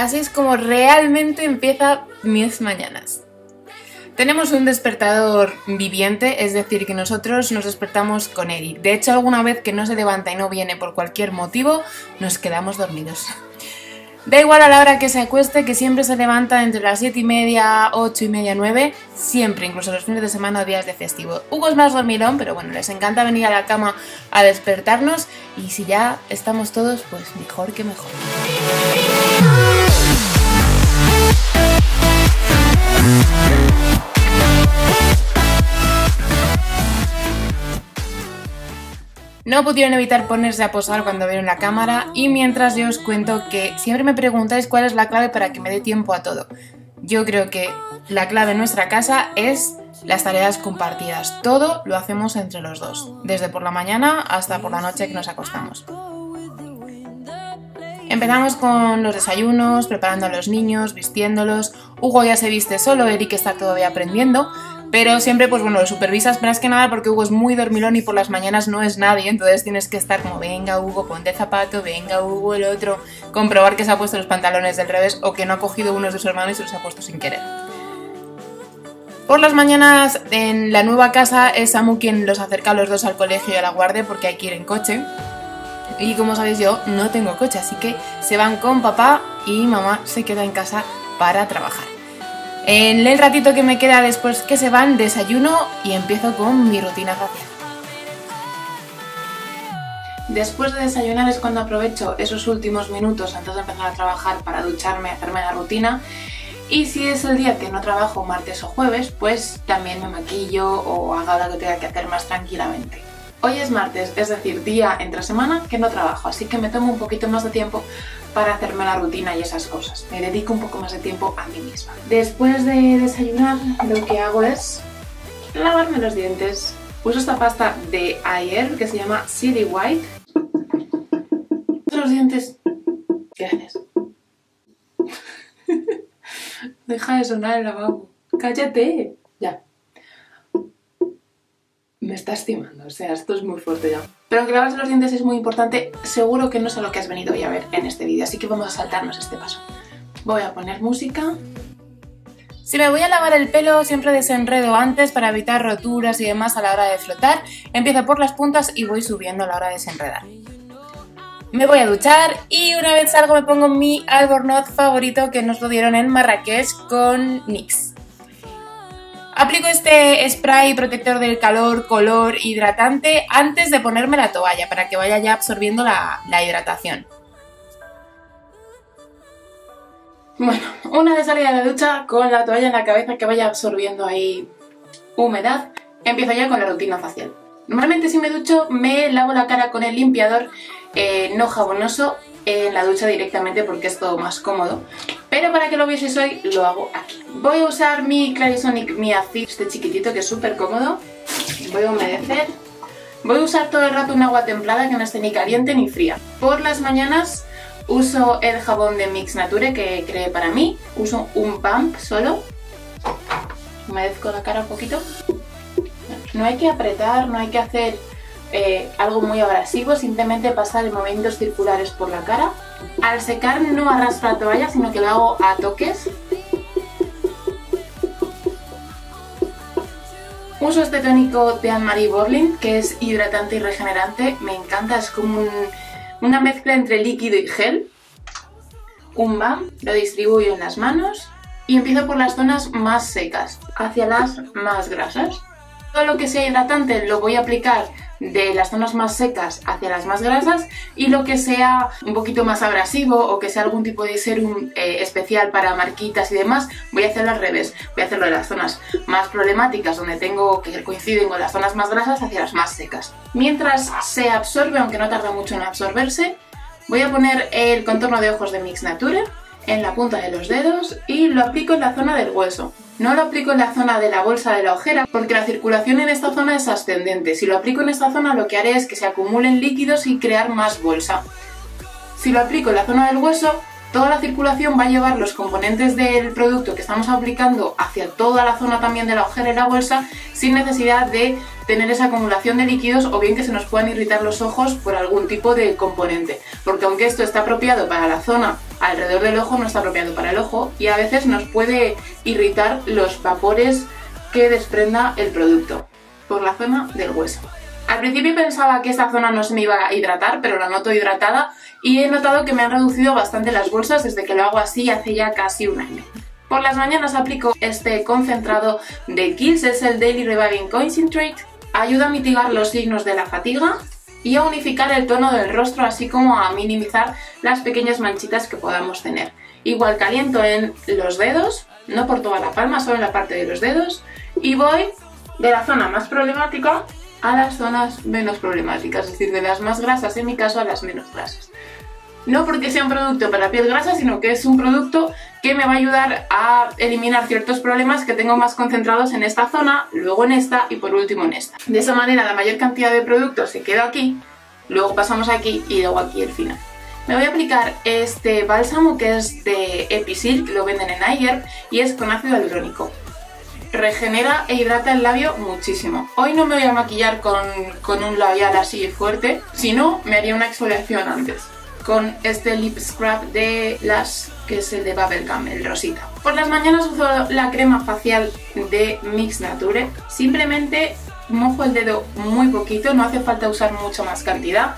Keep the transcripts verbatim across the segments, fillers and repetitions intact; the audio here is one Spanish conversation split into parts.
Así es como realmente empieza mis mañanas. Tenemos un despertador viviente, es decir, que nosotros nos despertamos con él. De hecho, alguna vez que no se levanta y no viene por cualquier motivo, nos quedamos dormidos. Da igual a la hora que se acueste, que siempre se levanta entre las siete y media, ocho y media, nueve, siempre, incluso los fines de semana o días de festivo. Hugo es más dormilón, pero bueno, les encanta venir a la cama a despertarnos y si ya estamos todos, pues mejor que mejor. No pudieron evitar ponerse a posar cuando vieron la cámara y mientras yo os cuento que siempre me preguntáis cuál es la clave para que me dé tiempo a todo. Yo creo que la clave en nuestra casa es las tareas compartidas. Todo lo hacemos entre los dos, desde por la mañana hasta por la noche que nos acostamos. Empezamos con los desayunos, preparando a los niños, vistiéndolos. Hugo ya se viste solo, Eric está todavía aprendiendo. Pero siempre, pues bueno, lo supervisas más que nada porque Hugo es muy dormilón y por las mañanas no es nadie, entonces tienes que estar como, venga Hugo, ponte el zapato, venga Hugo, el otro, comprobar que se ha puesto los pantalones del revés o que no ha cogido unos de sus hermanos y se los ha puesto sin querer. Por las mañanas en la nueva casa es Samu quien los acerca a los dos al colegio y a la guardia porque hay que ir en coche. Y como sabéis yo no tengo coche, así que se van con papá y mamá se queda en casa para trabajar. En el ratito que me queda después que se van, desayuno y empiezo con mi rutina facial. Después de desayunar es cuando aprovecho esos últimos minutos antes de empezar a trabajar para ducharme, hacerme la rutina. Y si es el día que no trabajo, martes o jueves, pues también me maquillo o hago lo que tenga que hacer más tranquilamente. Hoy es martes, es decir, día entre semana que no trabajo, así que me tomo un poquito más de tiempo para hacerme la rutina y esas cosas. Me dedico un poco más de tiempo a mí misma. Después de desayunar, lo que hago es lavarme los dientes. Uso esta pasta de iHerb que se llama City White. Los dientes... Gracias. Deja de sonar el lavabo. ¡Cállate! Ya. Me está estimando, o sea, esto es muy fuerte ya. Pero que lavarse los dientes es muy importante, seguro que no es a lo que has venido hoy a ver en este vídeo, así que vamos a saltarnos este paso. Voy a poner música. Si me voy a lavar el pelo, siempre desenredo antes para evitar roturas y demás a la hora de flotar. Empiezo por las puntas y voy subiendo a la hora de desenredar. Me voy a duchar y una vez salgo me pongo mi albornoz favorito que nos lo dieron en Marrakech con N Y X. Aplico este spray protector del calor, color, hidratante antes de ponerme la toalla para que vaya ya absorbiendo la, la hidratación. Bueno, una vez salida de la ducha con la toalla en la cabeza que vaya absorbiendo ahí humedad, empiezo ya con la rutina facial. Normalmente si me ducho me lavo la cara con el limpiador eh, no jabonoso en la ducha directamente porque es todo más cómodo. Pero para que lo vieseis hoy, lo hago aquí. Voy a usar mi Clarisonic Mia Fit, este chiquitito que es súper cómodo. Voy a humedecer. Voy a usar todo el rato un agua templada que no esté ni caliente ni fría. Por las mañanas uso el jabón de Mix Nature que creé para mí. Uso un pump solo. Humedezco la cara un poquito. No hay que apretar, no hay que hacer eh, algo muy abrasivo, simplemente pasar en movimientos circulares por la cara. Al secar no arrastro la toalla, sino que lo hago a toques. Uso este tónico de Anne Marie Borlind, que es hidratante y regenerante. Me encanta, es como un, una mezcla entre líquido y gel. Un bam, lo distribuyo en las manos y empiezo por las zonas más secas, hacia las más grasas. Todo lo que sea hidratante lo voy a aplicar de las zonas más secas hacia las más grasas y lo que sea un poquito más abrasivo o que sea algún tipo de serum eh, especial para marquitas y demás, voy a hacerlo al revés. Voy a hacerlo de las zonas más problemáticas donde tengo que coinciden con las zonas más grasas hacia las más secas. Mientras se absorbe, aunque no tarda mucho en absorberse, voy a poner el contorno de ojos de Mix Nature en la punta de los dedos y lo aplico en la zona del hueso. No lo aplico en la zona de la bolsa de la ojera porque la circulación en esta zona es ascendente. Si lo aplico en esta zona lo que haré es que se acumulen líquidos y crear más bolsa. Si lo aplico en la zona del hueso, toda la circulación va a llevar los componentes del producto que estamos aplicando hacia toda la zona también de la ojera y la bolsa sin necesidad de tener esa acumulación de líquidos o bien que se nos puedan irritar los ojos por algún tipo de componente. Porque aunque esto está apropiado para la zona alrededor del ojo no está apropiado para el ojo y a veces nos puede irritar los vapores que desprenda el producto por la zona del hueso. Al principio pensaba que esta zona no se me iba a hidratar, pero la noto hidratada y he notado que me han reducido bastante las bolsas desde que lo hago así hace ya casi un año. Por las mañanas aplico este concentrado de Kiehl's, es el Daily Reviving Concentrate. Ayuda a mitigar los signos de la fatiga y a unificar el tono del rostro, así como a minimizar las pequeñas manchitas que podamos tener. Igual caliento en los dedos, no por toda la palma, solo en la parte de los dedos, y voy de la zona más problemática a las zonas menos problemáticas, es decir, de las más grasas, en mi caso, a las menos grasas. No porque sea un producto para piel grasa, sino que es un producto que me va a ayudar a eliminar ciertos problemas que tengo más concentrados en esta zona, luego en esta y por último en esta. De esa manera la mayor cantidad de producto se queda aquí, luego pasamos aquí y luego aquí al final. Me voy a aplicar este bálsamo que es de EpiSilk, lo venden en iHerb y es con ácido hialurónico. Regenera e hidrata el labio muchísimo. Hoy no me voy a maquillar con, con un labial así fuerte, sino me haría una exfoliación antes, con este Lip Scrub de Lash, que es el de Bubble Camel, el rosita. Por las mañanas uso la crema facial de Mix Nature. Simplemente mojo el dedo muy poquito, no hace falta usar mucha más cantidad.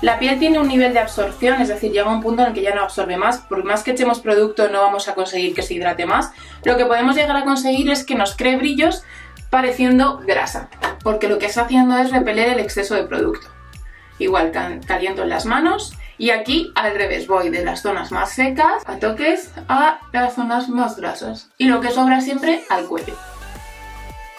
La piel tiene un nivel de absorción, es decir, llega un punto en el que ya no absorbe más. Por más que echemos producto no vamos a conseguir que se hidrate más. Lo que podemos llegar a conseguir es que nos cree brillos pareciendo grasa, porque lo que está haciendo es repeler el exceso de producto. Igual caliento en las manos. Y aquí al revés, voy de las zonas más secas a toques a las zonas más grasas y lo que sobra siempre al cuello.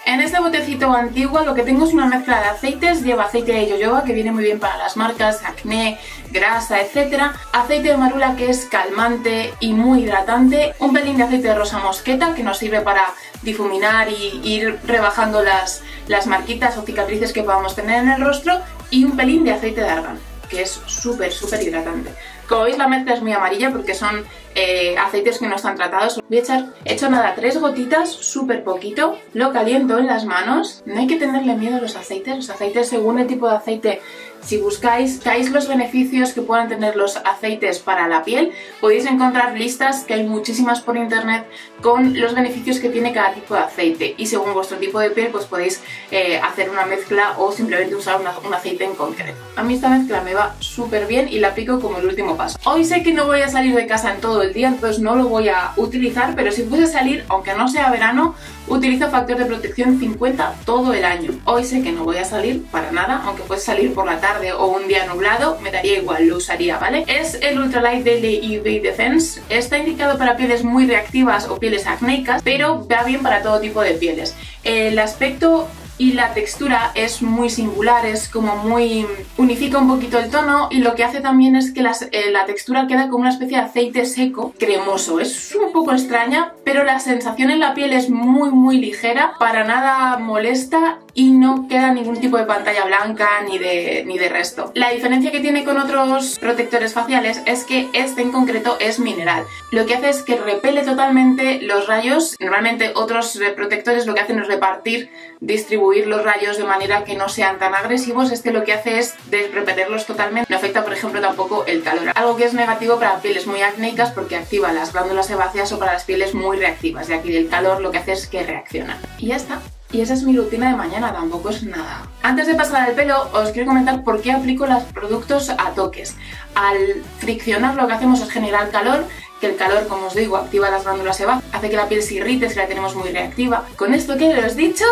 En este botecito antiguo lo que tengo es una mezcla de aceites, lleva aceite de jojoba que viene muy bien para las marcas, acné, grasa, etcétera. Aceite de marula que es calmante y muy hidratante, un pelín de aceite de rosa mosqueta que nos sirve para difuminar y ir rebajando las, las marquitas o cicatrices que podamos tener en el rostro y un pelín de aceite de argán, que es súper súper hidratante. Como veis la mezcla es muy amarilla porque son eh, aceites que no están tratados. Voy a echar, he hecho nada, tres gotitas, súper poquito, lo caliento en las manos. No hay que tenerle miedo a los aceites, los aceites según el tipo de aceite, si buscáis, buscáis los beneficios que puedan tener los aceites para la piel, podéis encontrar listas que hay muchísimas por internet con los beneficios que tiene cada tipo de aceite y según vuestro tipo de piel pues podéis eh, hacer una mezcla o simplemente usar una, un aceite en concreto. A mí esta mezcla me va súper bien y la aplico como el último paso. Hoy sé que no voy a salir de casa en todo el día, entonces no lo voy a utilizar, pero si fuese a salir, aunque no sea verano, utilizo factor de protección cincuenta todo el año. Hoy sé que no voy a salir para nada, aunque fuese salir por la tarde o un día nublado, me daría igual, lo usaría, ¿vale? Es el Ultralight Daily U V Defense, está indicado para pieles muy reactivas o pieles acnéicas, pero va bien para todo tipo de pieles. El aspecto y la textura es muy singular, es como muy... unifica un poquito el tono y lo que hace también es que las, eh, la textura queda como una especie de aceite seco, cremoso. Es un poco extraña, pero la sensación en la piel es muy muy ligera, para nada molesta y no queda ningún tipo de pantalla blanca ni de, ni de resto. La diferencia que tiene con otros protectores faciales es que este en concreto es mineral. Lo que hace es que repele totalmente los rayos. Normalmente otros protectores lo que hacen es repartir, distribuir los rayos de manera que no sean tan agresivos. Este lo que hace es desrepelerlos totalmente, no afecta por ejemplo tampoco el calor, algo que es negativo para pieles muy acnéicas porque activa las glándulas sebáceas o para las pieles muy reactivas, de aquí del calor lo que hace es que reacciona. Y ya está, y esa es mi rutina de mañana, tampoco es nada. Antes de pasar al pelo os quiero comentar por qué aplico los productos a toques. Al friccionar lo que hacemos es generar calor, que el calor, como os digo, activa las glándulas sebáceas, hace que la piel se irrite si la tenemos muy reactiva. Con esto que os he dicho,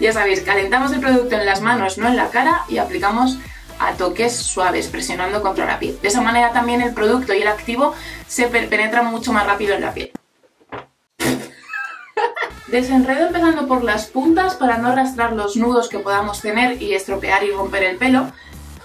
ya sabéis, calentamos el producto en las manos, no en la cara, y aplicamos a toques suaves, presionando contra la piel. De esa manera también el producto y el activo se penetran mucho más rápido en la piel. Desenredo empezando por las puntas para no arrastrar los nudos que podamos tener y estropear y romper el pelo.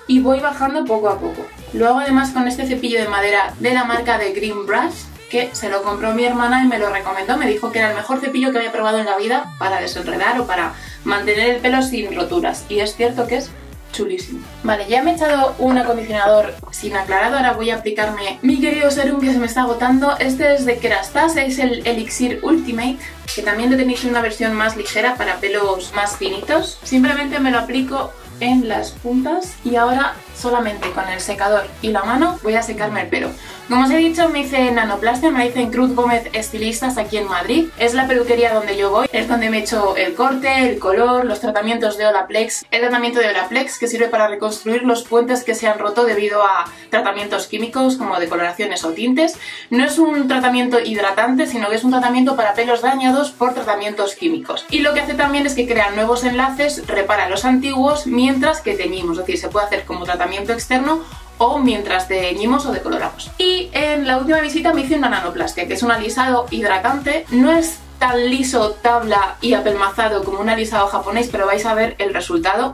Y voy bajando poco a poco. Lo hago además con este cepillo de madera de la marca The Green Brush, que se lo compró mi hermana y me lo recomendó, me dijo que era el mejor cepillo que había probado en la vida para desenredar o para mantener el pelo sin roturas, y es cierto que es chulísimo. Vale, ya me he echado un acondicionador sin aclarado, ahora voy a aplicarme mi querido serum que se me está agotando. Este es de Kerastase, es el Elixir Ultimate, que también lo tenéis en una versión más ligera para pelos más finitos. Simplemente me lo aplico en las puntas y ahora solamente con el secador y la mano voy a secarme el pelo. Como os he dicho, me hice Nanoplastia, me hice en Cruz Gómez Estilistas aquí en Madrid. Es la peluquería donde yo voy, es donde me he hecho el corte, el color, los tratamientos de Olaplex. El tratamiento de Olaplex que sirve para reconstruir los puentes que se han roto debido a tratamientos químicos como decoloraciones o tintes. No es un tratamiento hidratante, sino que es un tratamiento para pelos dañados por tratamientos químicos. Y lo que hace también es que crea nuevos enlaces, repara los antiguos mientras que teñimos, es decir, se puede hacer como tratamiento externo o mientras teñimos o decoloramos. Y en la última visita me hice una nanoplastia, que es un alisado hidratante. No es tan liso, tabla y apelmazado como un alisado japonés, pero vais a ver el resultado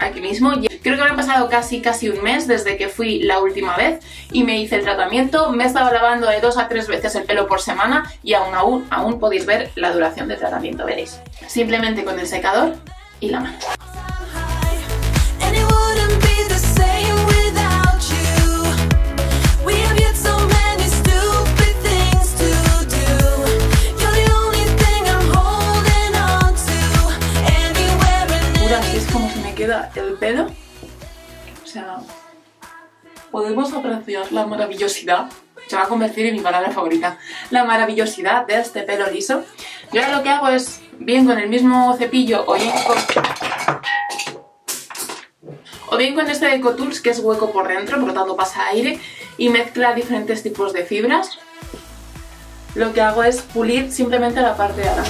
aquí mismo. Creo que habrán pasado casi casi un mes desde que fui la última vez y me hice el tratamiento. Me he estado lavando de dos a tres veces el pelo por semana y aún aún, aún podéis ver la duración del tratamiento, veréis. Simplemente con el secador y la mano. Queda el pelo, o sea, podemos apreciar la maravillosidad, se va a convertir en mi palabra favorita, la maravillosidad de este pelo liso. Yo ahora lo que hago es, bien con el mismo cepillo o bien con, o bien con este EcoTools que es hueco por dentro, por lo tanto pasa aire y mezcla diferentes tipos de fibras, lo que hago es pulir simplemente la parte de atrás.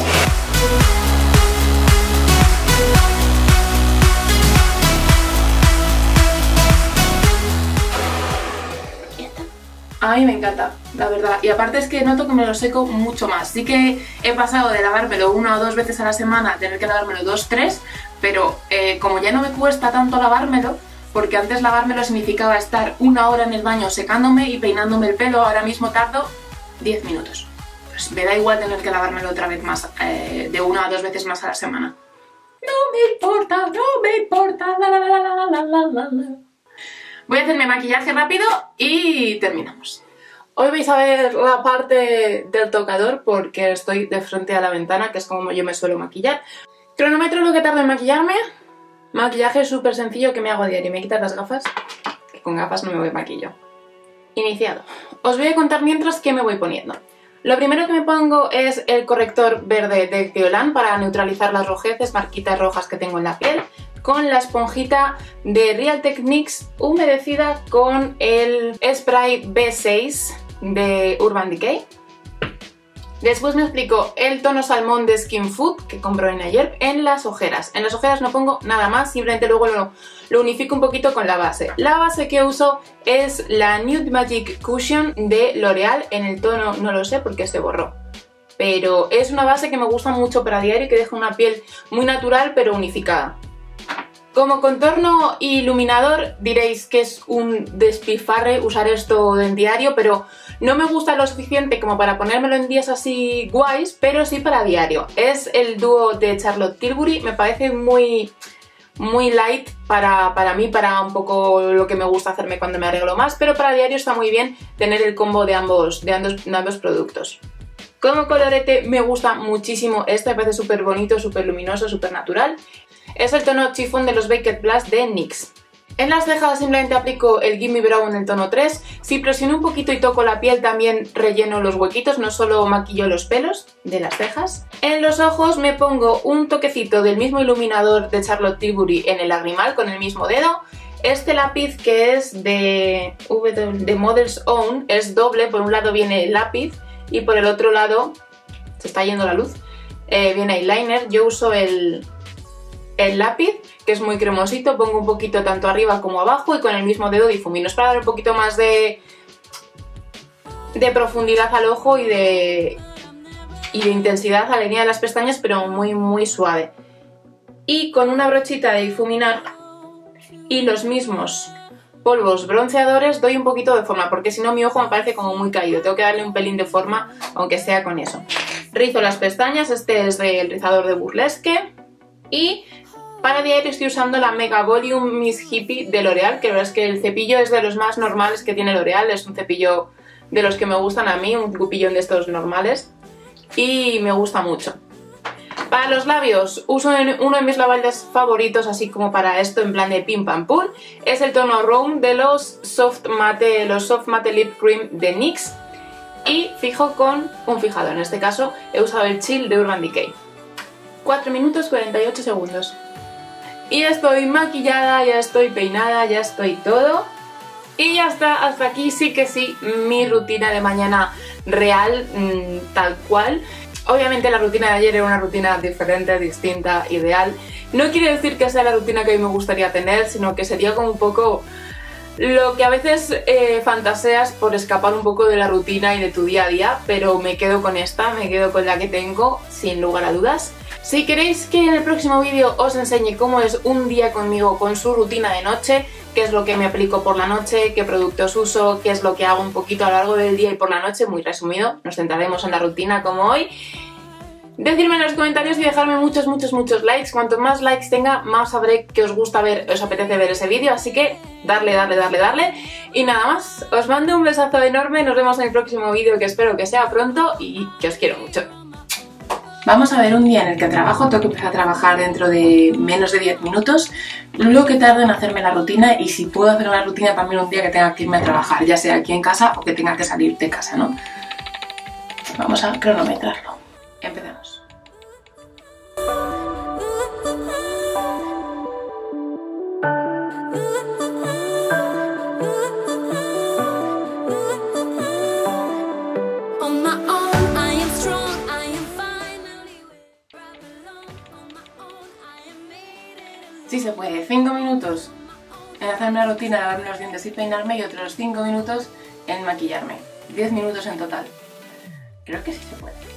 A mí me encanta, la verdad, y aparte es que noto que me lo seco mucho más. Sí que he pasado de lavármelo una o dos veces a la semana a tener que lavármelo dos, tres, pero eh, como ya no me cuesta tanto lavármelo, porque antes lavármelo significaba estar una hora en el baño secándome y peinándome el pelo, ahora mismo tardo diez minutos. Pues me da igual tener que lavármelo otra vez más, eh, de una o dos veces más a la semana. No me importa, no me importa, la la la la la la la la. Voy a hacerme maquillaje rápido y terminamos. Hoy vais a ver la parte del tocador porque estoy de frente a la ventana, que es como yo me suelo maquillar. Cronómetro lo que tardo en maquillarme. Maquillaje súper sencillo que me hago a diario. Me quitas las gafas, que con gafas no me voy maquillo. Iniciado. Os voy a contar mientras qué me voy poniendo. Lo primero que me pongo es el corrector verde de Teolán para neutralizar las rojeces, marquitas rojas que tengo en la piel, con la esponjita de Real Techniques humedecida con el spray B seis de Urban Decay. Después me aplico el tono salmón de Skin Food que compré en iHerb en las ojeras. En las ojeras no pongo nada más, simplemente luego lo, lo unifico un poquito con la base. La base que uso es la Nude Magic Cushion de L'Oréal, en el tono no lo sé porque se borró. Pero es una base que me gusta mucho para diario y que deja una piel muy natural pero unificada. Como contorno iluminador diréis que es un despilfarre usar esto en diario, pero no me gusta lo suficiente como para ponérmelo en días así guays, pero sí para diario. Es el dúo de Charlotte Tilbury, me parece muy, muy light para, para mí, para un poco lo que me gusta hacerme cuando me arreglo más, pero para diario está muy bien tener el combo de ambos, de ambos, de ambos productos. Como colorete me gusta muchísimo este, me parece súper bonito, súper luminoso, súper natural. Es el tono chifón de los Baked Plus de N Y X. En las cejas simplemente aplico el Gimme Brown en el tono tres. Si presiono un poquito y toco la piel también relleno los huequitos, no solo maquillo los pelos de las cejas. En los ojos me pongo un toquecito del mismo iluminador de Charlotte Tilbury en el lagrimal con el mismo dedo. Este lápiz que es de, de Models Own es doble, por un lado viene el lápiz y por el otro lado, se está yendo la luz, eh, viene eyeliner. Yo uso el... el lápiz, que es muy cremosito, pongo un poquito tanto arriba como abajo y con el mismo dedo difumino. Es para dar un poquito más de, de profundidad al ojo y de, y de intensidad a la línea de las pestañas, pero muy muy suave. Y con una brochita de difuminar y los mismos polvos bronceadores doy un poquito de forma, porque si no mi ojo me parece como muy caído, tengo que darle un pelín de forma aunque sea con eso. Rizo las pestañas, este es del rizador de Burlesque. Y para diario estoy usando la Mega Volume Miss Hippie de L'Oréal, que la verdad es que el cepillo es de los más normales que tiene L'Oréal, es un cepillo de los que me gustan a mí, un cupillón de estos normales, y me gusta mucho. Para los labios uso uno de mis labiales favoritos, así como para esto en plan de pim pam pum. Es el tono Round de los Soft Matte, los Soft Matte Lip Cream de NYX. Y fijo con un fijador, en este caso he usado el Chill de Urban Decay. cuatro minutos cuarenta y ocho segundos. Y ya estoy maquillada, ya estoy peinada, ya estoy todo. Y ya está, hasta aquí sí que sí mi rutina de mañana real, mmm, tal cual. Obviamente la rutina de ayer era una rutina diferente, distinta, ideal. No quiere decir que sea la rutina que hoy me gustaría tener, sino que sería como un poco lo que a veces eh, fantaseas por escapar un poco de la rutina y de tu día a día, pero me quedo con esta, me quedo con la que tengo, sin lugar a dudas. Si queréis que en el próximo vídeo os enseñe cómo es un día conmigo con su rutina de noche, qué es lo que me aplico por la noche, qué productos uso, qué es lo que hago un poquito a lo largo del día y por la noche, muy resumido, nos centraremos en la rutina como hoy. Decidme en los comentarios y dejarme muchos, muchos, muchos likes. Cuanto más likes tenga, más sabré que os gusta ver, os apetece ver ese vídeo. Así que darle, darle, darle, darle. Y nada más, os mando un besazo enorme. Nos vemos en el próximo vídeo, que espero que sea pronto y que os quiero mucho. Vamos a ver un día en el que trabajo. Tengo que empezar a trabajar dentro de menos de diez minutos. Lo que tardo en hacerme la rutina, y si puedo hacer una rutina también un día que tenga que irme a trabajar, ya sea aquí en casa o que tenga que salir de casa, ¿no? Vamos a cronometrarlo. Empezamos. Sí se puede, cinco minutos en hacerme la rutina, lavarme los dientes y peinarme, y otros cinco minutos en maquillarme. diez minutos en total. Creo que sí se puede.